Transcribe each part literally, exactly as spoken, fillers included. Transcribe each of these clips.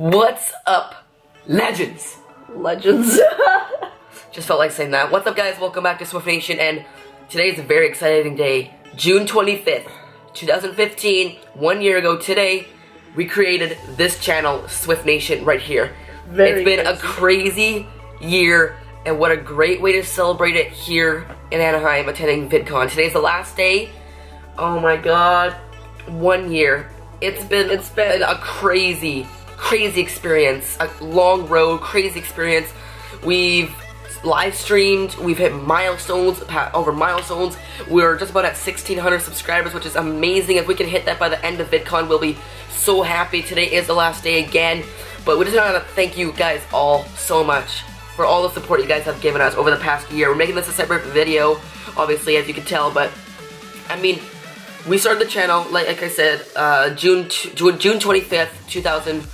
What's up, legends? Legends. Just felt like saying that. What's up, guys? Welcome back to Swift Nation, and today is a very exciting day. June twenty-fifth, two thousand fifteen, one year ago today, we created this channel, Swift Nation, right here. Very it's been crazy. a crazy year, and what a great way to celebrate it here in Anaheim, attending VidCon. Today's the last day. Oh my god, one year. It's been, it's been a crazy Crazy experience, a long road, crazy experience. We've live streamed, we've hit milestones, over milestones. We're just about at sixteen hundred subscribers, which is amazing. If we can hit that by the end of VidCon, we'll be so happy. Today is the last day again, but we just want to thank you guys all so much for all the support you guys have given us over the past year. We're making this a separate video, obviously, as you can tell, but I mean, we started the channel, like, like I said, uh, June twenty-fifth, two thousand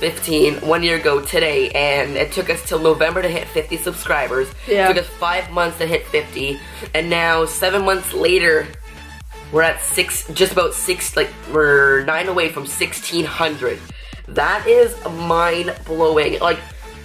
fifteen, one year ago today, and it took us till November to hit fifty subscribers. Yeah. It took us five months to hit fifty, and now seven months later, we're at six, just about six, like we're nine away from sixteen hundred. That is mind blowing. Like,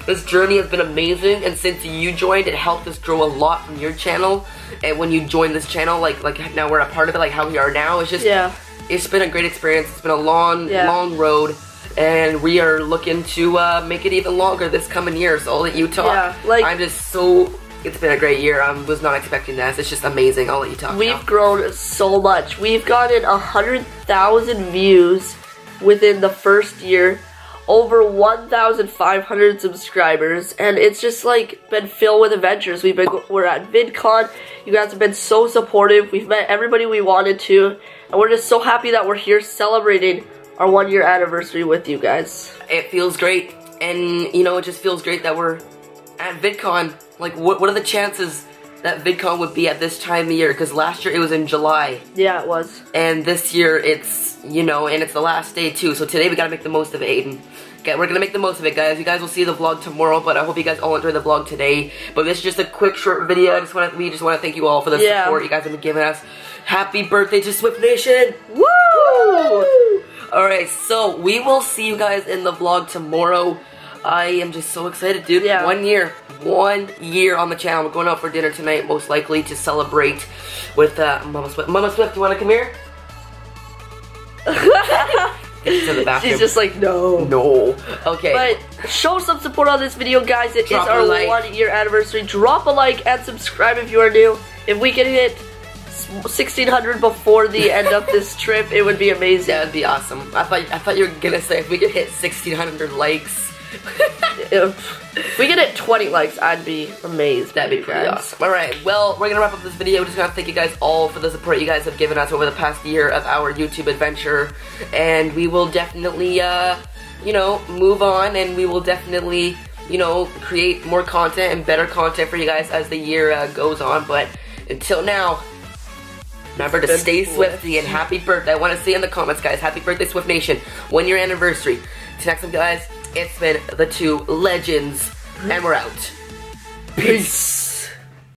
this journey has been amazing, and since you joined, it helped us grow a lot from your channel. And when you joined this channel, like like now we're a part of it, like how we are now. It's just, yeah, it's been a great experience. It's been a long, yeah. long road. And we are looking to uh, make it even longer this coming year, so I'll let you talk. Yeah, like, I'm just so, it's been a great year. I was not expecting this. It's just amazing. I'll let you talk. We've now. grown so much. We've gotten one hundred thousand views within the first year, over one thousand five hundred subscribers, and it's just like been filled with adventures. We've been, we're at VidCon. You guys have been so supportive. We've met everybody we wanted to, and we're just so happy that we're here celebrating our one year anniversary with you guys. It feels great, and you know, it just feels great that we're at VidCon. Like, what, what are the chances that VidCon would be at this time of year? Because last year it was in July. Yeah, it was. And this year it's, you know, and it's the last day too, so today we gotta make the most of it, Aiden. Okay, we're gonna make the most of it, guys. You guys will see the vlog tomorrow, but I hope you guys all enjoy the vlog today. But this is just a quick short video. I just wanna, we just wanna thank you all for the yeah. support you guys have been giving us. Happy birthday to Swift Nation! Woo! Woo! Alright, so we will see you guys in the vlog tomorrow. I am just so excited, dude. Yeah. One year. One year on the channel. We're going out for dinner tonight, most likely, to celebrate with uh, Mama Swift. Mama Swift, you want to come here? Get to the bathroom. She's just like, no. No. Okay. But show some support on this video, guys. It Drop is our like. one year anniversary. Drop a like and subscribe if you are new. If we can hit sixteen hundred before the end of this trip, it would be amazing. That would be awesome. I thought I thought you were gonna say if we could hit sixteen hundred likes. If we could hit twenty likes, I'd be amazed. That'd be pretty guys. awesome. Alright, well, we're gonna wrap up this video. We're just gonna thank you guys all for the support you guys have given us over the past year of our YouTube adventure, and we will definitely uh, you know, move on, and we will definitely, you know, create more content and better content for you guys as the year uh, goes on. But until now, remember to stay Swifty, and happy birthday. I want to see in the comments, guys. Happy birthday, Swift Nation. One year anniversary. Till next time, guys, it's been the two legends, and we're out. Peace. Peace.